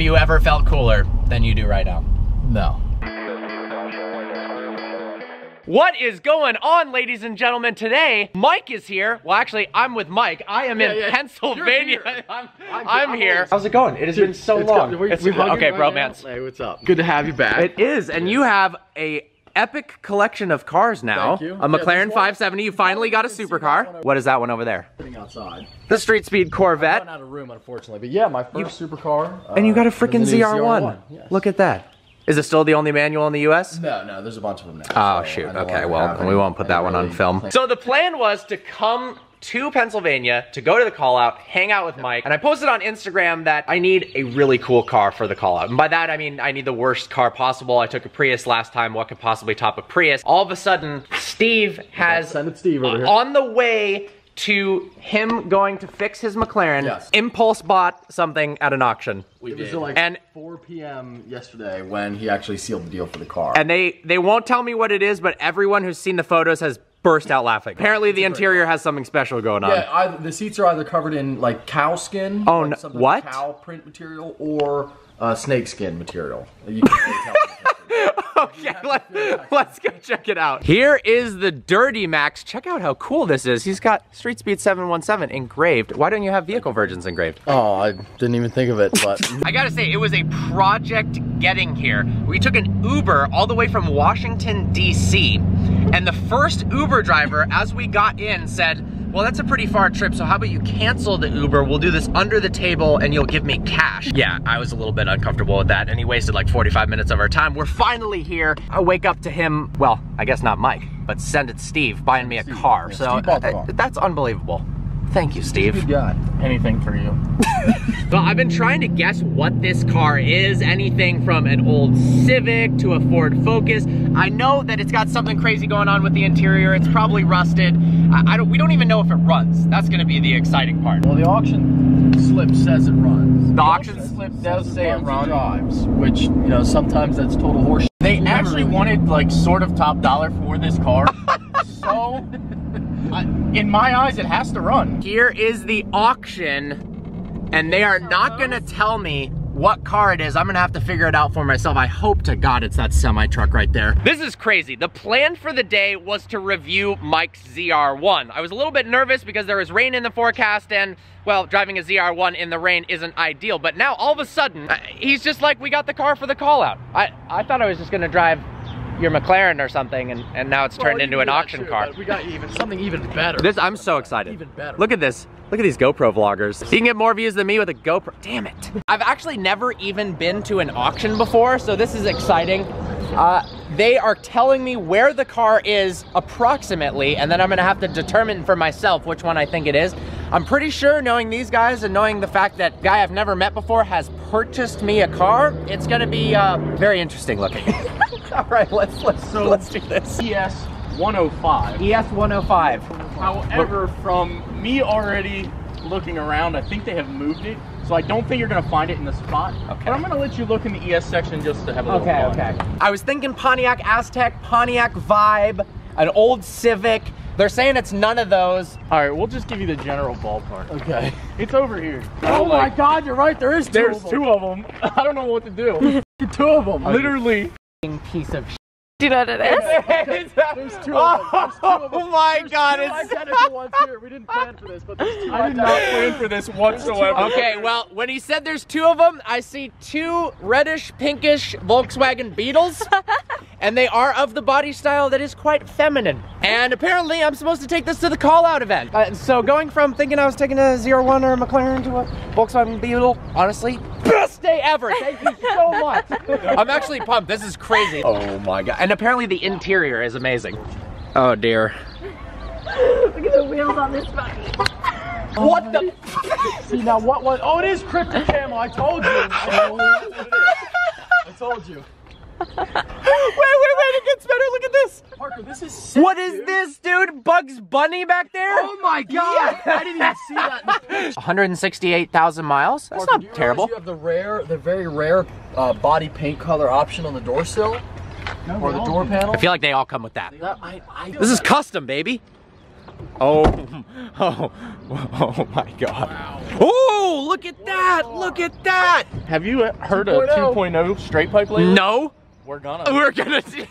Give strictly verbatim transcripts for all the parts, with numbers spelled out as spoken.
Have you ever felt cooler than you do right now? No. What is going on, ladies and gentlemen? Today, Mike is here. Well, actually, I'm with Mike. I am yeah, in yeah. Pennsylvania. Here. I'm, I'm, I'm here. How's it going? It has Dude, been so long. We're, it's, we're okay, right bromance. Now. Hey, what's up? Good to have you back. It is, and yes. you have a epic collection of cars now. Thank you. A McLaren yeah, five seventy. You finally got a supercar. What is that one over there? Sitting outside. The Street Speed Corvette. I ran out of room, unfortunately, but yeah, my first you, supercar. Uh, and you got a freaking Z R one. Yes. Look at that. Is it still the only manual in the U S? No, no, there's a bunch of them now. Oh, so shoot. Okay, well, we won't put that one on film. So the plan was to come to Pennsylvania, to go to the call out, hang out with Mike, and I posted on Instagram that I need a really cool car for the call out. And by that, I mean, I need the worst car possible. I took a Prius last time. What could possibly top a Prius? All of a sudden, Steve has, Send It Steve over here. On the way to him going to fix his McLaren, yes. Impulse bought something at an auction. We it did. was like and four P M yesterday when he actually sealed the deal for the car. And they, they won't tell me what it is, but everyone who's seen the photos has burst out laughing. Apparently it's the interior car. Has something special going on. Yeah, I, the seats are either covered in like cow skin, oh, like some what? cow print material, or uh, snake skin material. You can Okay, let, let's go check it out. Here is the Duramax. Check out how cool this is. He's got Street Speed seven one seven engraved. Why don't you have Vehicle Virgins engraved? Oh, I didn't even think of it, but. I gotta say, it was a project getting here. We took an Uber all the way from Washington, D C, and the first Uber driver, as we got in, said, well, that's a pretty far trip, so how about you cancel the Uber? We'll do this under the table and you'll give me cash. Yeah, I was a little bit uncomfortable with that, and he wasted like forty-five minutes of our time. We're finally here. I wake up to him, well, I guess not Mike, but Send It Steve buying me a car. So uh, that's unbelievable. Thank you, Steve. Good God. Anything for you. Well, I've been trying to guess what this car is. Anything from an old Civic to a Ford Focus. I know that it's got something crazy going on with the interior. It's probably rusted. I, I don't. We don't even know if it runs. That's going to be the exciting part. Well, the auction slip says it runs. The, the auction, auction slip does say it runs. Drives, which, you know, sometimes that's total horseshit. They actually wanted like sort of top dollar for this car. So. I, in my eyes, it has to run. Here is the auction, and they are not gonna tell me what car it is. I'm gonna have to figure it out for myself. I hope to God it's that semi-truck right there. This is crazy. The plan for the day was to review Mike's Z R one. I was a little bit nervous because there was rain in the forecast, and well, driving a Z R one in the rain isn't ideal, but now all of a sudden, he's just like, we got the car for the call out. I, I thought I was just gonna drive your McLaren or something, and, and now it's turned well, into an auction too, car. We got even something even better. This I'm so excited. Even better. Look at this. Look at these GoPro vloggers. You can get more views than me with a GoPro. Damn it. I've actually never even been to an auction before, so this is exciting. Uh, they are telling me where the car is approximately, and then I'm gonna have to determine for myself which one I think it is. I'm pretty sure, knowing these guys and knowing the fact that guy I've never met before has purchased me a car, it's gonna be uh, very interesting looking. All right, let's let's so let's do this. E S one oh five. E S one oh five. However, from me already looking around, I think they have moved it, so I don't think you're gonna find it in the spot. Okay. But I'm gonna let you look in the E S section just to have a little okay, fun. Okay, okay. I was thinking Pontiac Aztec, Pontiac Vibe, an old Civic. They're saying it's none of those. All right, we'll just give you the general ballpark. Okay. It's over here. Oh my like, God, you're right. There is two. There's of them. two of them. I don't know what to do. Two of them. Literally. Piece of shit. Do you know what it is? There's two of them. Two of them. Oh my there's God! It's identical ones here. We didn't plan for this, but there's two. I did not plan for this whatsoever. Okay, well, when he said there's two of them, I see two reddish, pinkish Volkswagen Beetles, and they are of the body style that is quite feminine. And apparently, I'm supposed to take this to the call-out event. Uh, so going from thinking I was taking a Z R one or a McLaren to a Volkswagen Beetle, honestly. Best day ever, thank you so much. I'm actually pumped, this is crazy. Oh my God, and apparently the interior is amazing. Oh dear. Look at the wheels on this buggy. Oh, what the? See now what was, oh it is crypto camo, I told you. I told you. Wait, wait, wait, it gets better, look at this. Parker, this is sick, What is dude. this, dude? Bugs Bunny back there? Oh my God, yeah. I didn't even see that. one hundred sixty-eight thousand miles, that's Parker, not terrible. You have the rare, the very rare uh, body paint color option on the door sill? No, or the door panel? I feel like they all come with that. They, I, I this is custom, baby. Oh, oh, oh my God. Wow. Ooh, look at that! Look at that! Have you heard of two point oh straight pipe lately? No. We're gonna. We're gonna see.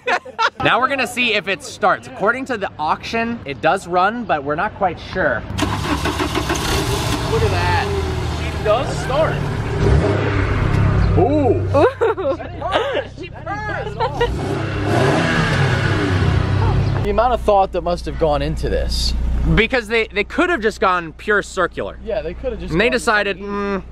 Now we're gonna see if it starts. According to the auction, it does run, but we're not quite sure. Look at that. She does start. Ooh. Ooh. She purrs. The amount of thought that must have gone into this. Because they, they could have just gone pure circular. Yeah, they could have just. And they decided, mm,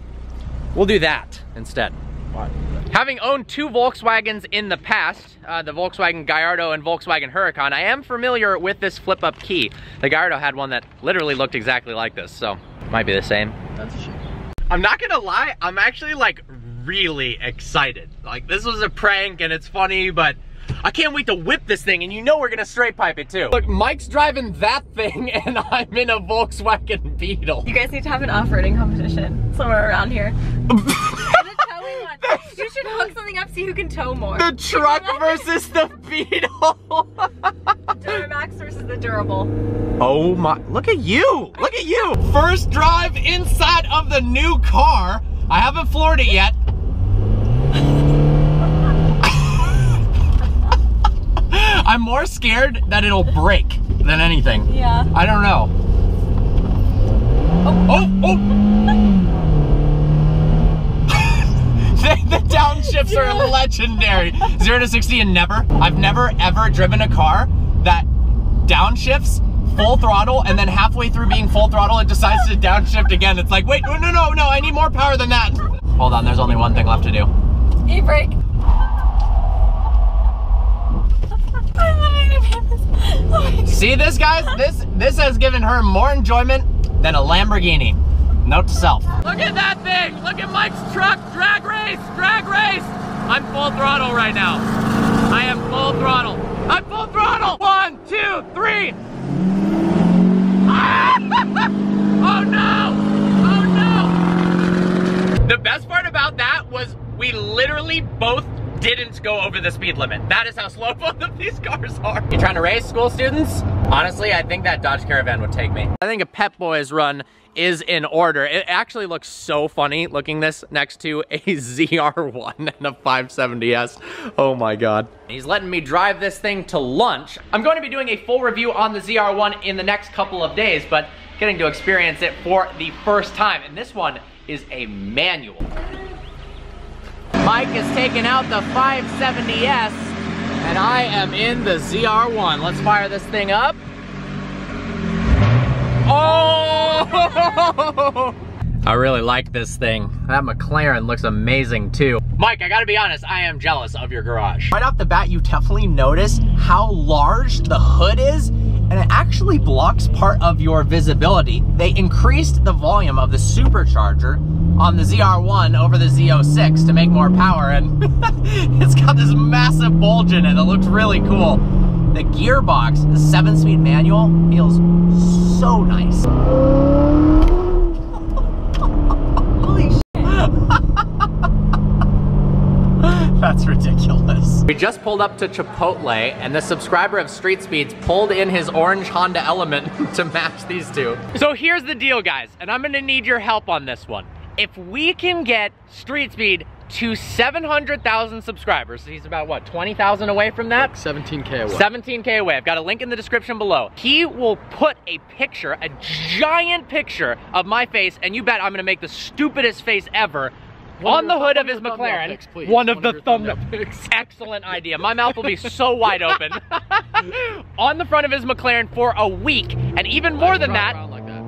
we'll do that instead. Why? Having owned two Volkswagens in the past, uh, the Volkswagen Gallardo and Volkswagen Huracan, I am familiar with this flip-up key. The Gallardo had one that literally looked exactly like this, so might be the same. That's a shame. I'm not gonna lie, I'm actually like really excited. Like this was a prank and it's funny, but I can't wait to whip this thing, and you know we're gonna straight pipe it too. Look, Mike's driving that thing and I'm in a Volkswagen Beetle. You guys need to have an off-roading competition somewhere around here. You should hook something up so you can tow more. The truck versus the Beetle. Duramax versus the durable. Oh my, look at you, look at you. First drive inside of the new car. I haven't floored it yet. I'm more scared that it'll break than anything. Yeah. I don't know. Oh, oh. oh. The downshifts yeah. are legendary. zero to sixty and never. I've never ever driven a car that downshifts full throttle and then halfway through being full throttle it decides to downshift again. It's like, wait, no, no, no, no, I need more power than that. Hold on, there's only one thing left to do. E-brake. See this, guys? This, this has given her more enjoyment than a Lamborghini. Note to self. Look at that thing! Look at Mike's truck! Drag race! Drag race! I'm full throttle right now. I am full throttle. I'm full throttle! One, two, three! Ah! Oh no! Oh no! The best part about that was we literally both didn't go over the speed limit. That is how slow both of these cars are. You trying to race, school students? Honestly, I think that Dodge Caravan would take me. I think a Pep Boys run is in order. It actually looks so funny looking this next to a Z R one and a five seventy S. Oh my God. He's letting me drive this thing to lunch. I'm going to be doing a full review on the Z R one in the next couple of days, but getting to experience it for the first time. And this one is a manual. Mike is taking out the five seventy S and I am in the Z R one. Let's fire this thing up. Oh! I really like this thing. That McLaren looks amazing too. Mike, I gotta be honest, I am jealous of your garage. Right off the bat, you definitely notice how large the hood is, and it actually blocks part of your visibility. They increased the volume of the supercharger on the Z R one over the Z oh six to make more power, and it's got this massive bulge in it that looks really cool. The gearbox, the seven-speed manual, feels so nice. Holy shit. That's ridiculous. We just pulled up to Chipotle, and the subscriber of Street Speeds pulled in his orange Honda Element to match these two. So here's the deal, guys, and I'm gonna need your help on this one. If we can get Street Speed to seven hundred thousand subscribers. He's about what, twenty thousand away from that? Like seventeen K away. seventeen K away. I've got a link in the description below. He will put a picture, a giant picture of my face, and you bet I'm gonna make the stupidest face ever one on the hood of his McLaren. Picks, one, one of, of the thumbnail picks. Excellent idea. My mouth will be so wide open. On the front of his McLaren for a week, and even more than that,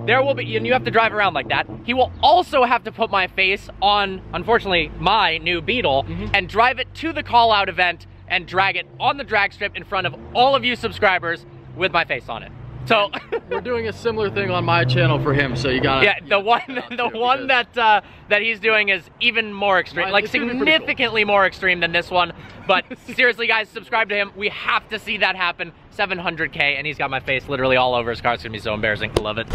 there will be, and you have to drive around like that. He will also have to put my face on, unfortunately, my new Beetle, mm-hmm. and drive it to the call out event and drag it on the drag strip in front of all of you subscribers with my face on it. So we're doing a similar thing on my channel for him, so you gotta. Yeah, the one, the one that uh, that he's doing is even more extreme, Mine, like significantly cool. more extreme than this one. But seriously, guys, subscribe to him. We have to see that happen. seven hundred K, and he's got my face literally all over his car. It's gonna be so embarrassing. I love it.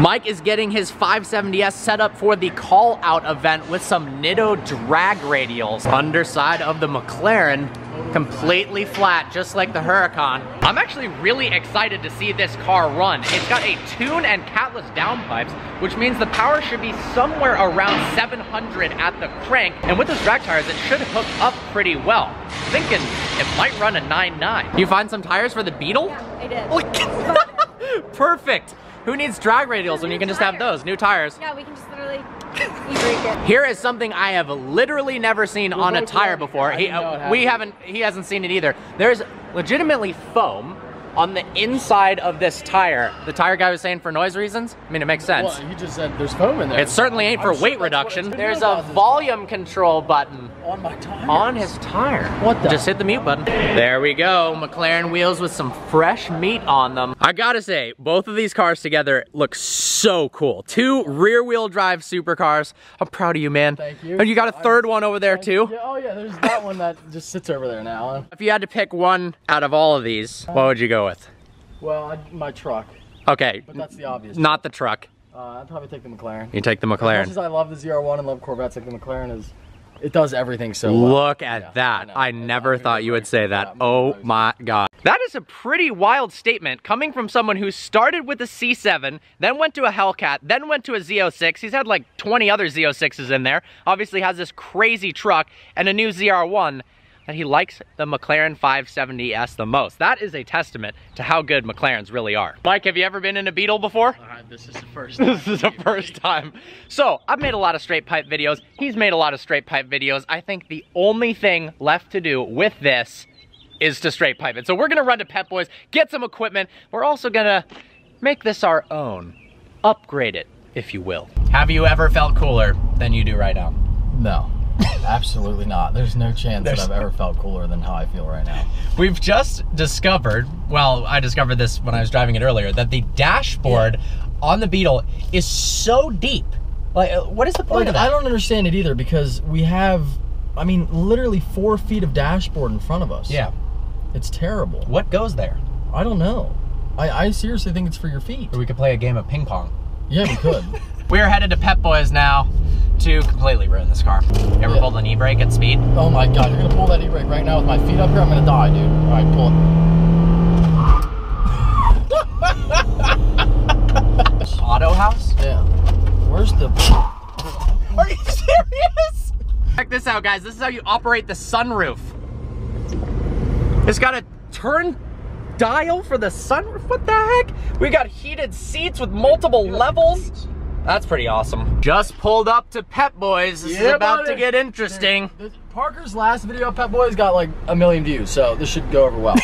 Mike is getting his five seventy S set up for the call out event with some Nitto drag radials. Underside of the McLaren. completely flat, just like the Huracan. I'm actually really excited to see this car run. It's got a tune and catless downpipes, which means the power should be somewhere around seven hundred at the crank, and with those drag tires, it should hook up pretty well. I'm thinking it might run a nine nine. You find some tires for the Beetle? Yeah, I did. Perfect. Who needs drag radials when you can just have those new tires? Yeah, we can just literally e-brake it. Here is something I have literally never seen on a tire before. He, uh, we haven't, he hasn't seen it either. There's legitimately foam on the inside of this tire. The tire guy was saying for noise reasons. I mean, it makes sense. Well, he just said there's foam in there. It certainly ain't for I'm weight sure reduction. There's a volume control button. On my tire? On his tire. What the? Just hit the mute button. There we go, McLaren wheels with some fresh meat on them. I gotta say, both of these cars together look so cool. Two rear wheel drive supercars. I'm proud of you, man. Thank you. And you got a third one over there too? Yeah, oh yeah, there's that one that just sits over there now. If you had to pick one out of all of these, what would you go with? Well, I, my truck. Okay. But that's the obvious. Not the truck. Uh, I'd probably take the McLaren. You take the McLaren. As much as I love the Z R one and love Corvettes, like the McLaren is, it does everything so well. Look at yeah, that. I, I never I thought you would say that. Yeah, oh my God. That is a pretty wild statement coming from someone who started with a C seven, then went to a Hellcat, then went to a Z oh six. He's had like twenty other Z oh sixes in there. Obviously has this crazy truck and a new Z R one. And he likes the McLaren five seventy S the most. That is a testament to how good McLarens really are. Mike, have you ever been in a Beetle before? Uh, this is the first time. This is the first time. So, I've made a lot of straight pipe videos. He's made a lot of straight pipe videos. I think the only thing left to do with this is to straight pipe it. So we're gonna run to Pep Boys, get some equipment. We're also gonna make this our own. Upgrade it, if you will. Have you ever felt cooler than you do right now? No. Absolutely not. There's no chance There's that I've ever felt cooler than how I feel right now. We've just discovered, well, I discovered this when I was driving it earlier, that the dashboard yeah. on the Beetle is so deep. Like, what is the point like, of that? I don't understand it either because we have, I mean, literally four feet of dashboard in front of us. Yeah. It's terrible. What goes there? I don't know. I, I seriously think it's for your feet. Or we could play a game of ping pong. Yeah, we could. We're headed to Pep Boys now to completely ruin this car. You ever yeah. pulled an e-brake at speed? Oh my God, you're gonna pull that e-brake right now with my feet up here, I'm gonna die, dude. All right, pull it. Auto house? Yeah. Where's the... Are you serious? Check this out, guys. This is how you operate the sunroof. It's got a turn dial for the sunroof. What the heck? We got heated seats with multiple levels. That's pretty awesome. Just pulled up to Pep Boys. This yeah, is about buddy. to get interesting. This, this, Parker's last video of Pep Boys got like a million views, so this should go over well.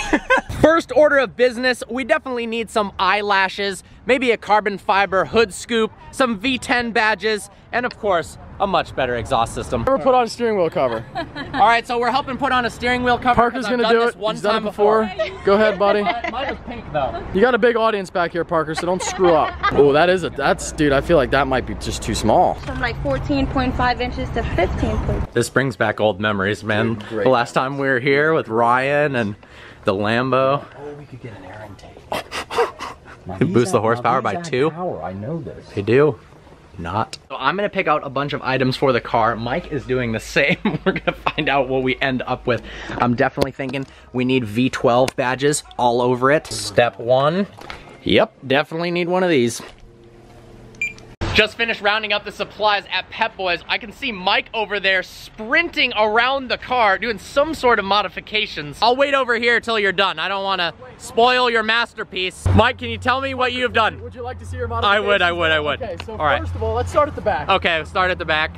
First order of business, we definitely need some eyelashes, maybe a carbon fiber hood scoop, some V ten badges, and of course, a much better exhaust system. Never put on a steering wheel cover. All right, so we're helping put on a steering wheel cover. Parker's gonna do it. He's done it before. Go ahead, buddy. Mine was pink though. You got a big audience back here, Parker, so don't screw up. Oh, that is a, that's, dude, I feel like that might be just too small. From like fourteen point five inches to fifteen point five. This brings back old memories, man. Dude, the last time we were here with Ryan and the Lambo. Oh, we could get an air intake. It boosts the horsepower by two. Power. I know this. They do. Not. So I'm gonna pick out a bunch of items for the car. Mike is doing the same. We're gonna find out what we end up with. I'm definitely thinking we need V twelve badges all over it. Step one. Yep, definitely need one of these. Just finished rounding up the supplies at Pep Boys. I can see Mike over there sprinting around the car, doing some sort of modifications. I'll wait over here till you're done. I don't wanna spoil your masterpiece. Mike, can you tell me what you've done? Would you like to see your modifications? I would, I would, I would. Okay, so all right. First of all, let's start at the back. Okay, start at the back.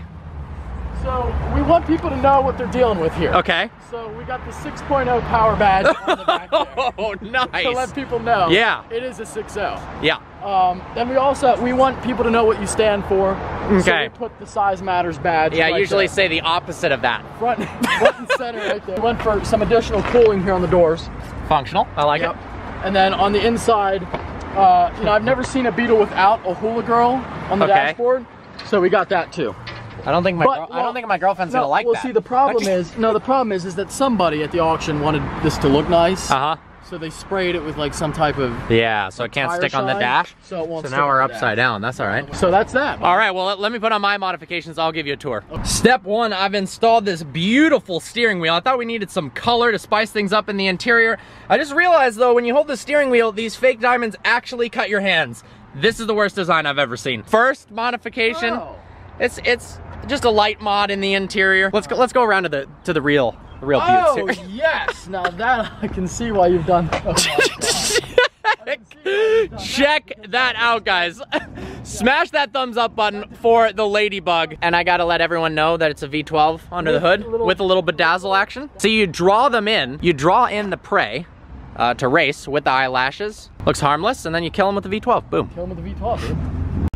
So we want people to know what they're dealing with here. Okay. So we got the six point oh power badge on the back there. Oh, nice. To let people know. Yeah. It is a six point oh. Yeah. Um, then we also, we want people to know what you stand for. Okay. So we put the size matters badge. Yeah, I right usually there. say the opposite of that. Front, front and center right there. We went for some additional cooling here on the doors. Functional, I like yep. it. And then on the inside, uh, you know, I've never seen a Beetle without a hula girl on the okay. dashboard. So we got that too. I don't think my, but, well, I don't think my girlfriend's no, gonna like well, that. Well, see, the problem is, no, the problem is, is that somebody at the auction wanted this to look nice. Uh-huh. So they sprayed it with like some type of... Yeah, so it can't stick shine, on the dash. So it won't So now we're upside down, that's all right. So that's that. All right, well, let me put on my modifications. I'll give you a tour. Okay. Step one, I've installed this beautiful steering wheel. I thought we needed some color to spice things up in the interior. I just realized though, when you hold the steering wheel, these fake diamonds actually cut your hands. This is the worst design I've ever seen. First modification, oh. it's it's just a light mod in the interior. Let's go, let's go around to the, to the real. Real oh yes! Now that I can see why you've done. Oh, you've done. Check that out, guys. Smash that thumbs up button for the Ladybug. And I gotta let everyone know that it's a V twelve under the hood with a little bedazzle action. So you draw them in. You draw in the prey uh, to race with the eyelashes. Looks harmless, and then you kill them with the V twelve. Boom. Kill them with the V twelve. Dude.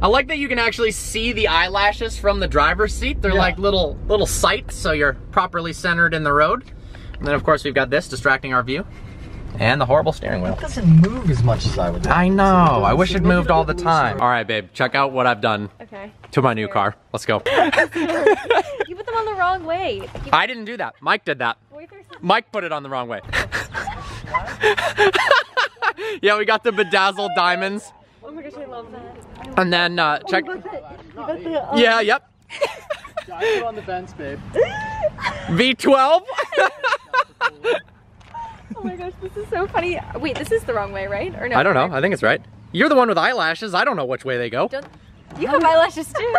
I like that you can actually see the eyelashes from the driver's seat. They're yeah. like little little sights, so you're properly centered in the road. And then of course we've got this distracting our view. And the horrible steering wheel. It doesn't move as much as I would like. I know, I wish it moved all the time. All right, babe, check out what I've done okay. to my new Here. car. Let's go. You put them on the wrong way. You... I didn't do that, Mike did that. Mike put it on the wrong way. Yeah, we got the bedazzled diamonds. Oh my gosh, I love that. And then uh, check. Oh, you got the, you got the, uh, yeah, yep. Dive on the fence, babe. V twelve. Oh my gosh, this is so funny. Wait, this is the wrong way, right? Or no? I don't know. I think it's right. You're the one with eyelashes. I don't know which way they go. Don't, you have eyelashes too.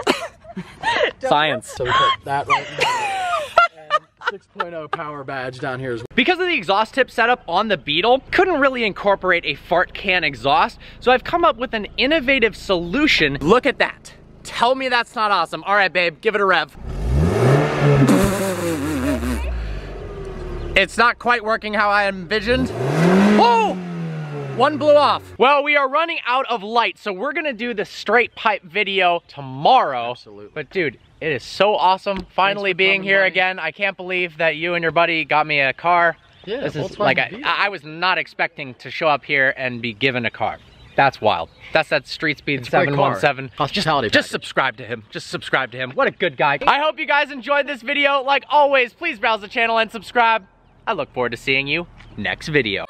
Science. So we put that right now. And six point oh power badge down here as well. Because of the exhaust tip setup on the Beetle, couldn't really incorporate a fart can exhaust, so I've come up with an innovative solution. Look at that. Tell me that's not awesome. All right, babe, give it a rev. It's not quite working how I envisioned. Oh! One blew off. Well, we are running out of light, so we're gonna do the straight pipe video tomorrow. Absolutely. But dude, it is so awesome finally being here again. I can't believe that you and your buddy got me a car. Yeah, this is like I, I was not expecting to show up here and be given a car. That's wild. That's that Street Speed seven one seven. Hospitality. Just subscribe to him. Just subscribe to him. What a good guy. I hope you guys enjoyed this video. Like always, please browse the channel and subscribe. I look forward to seeing you next video.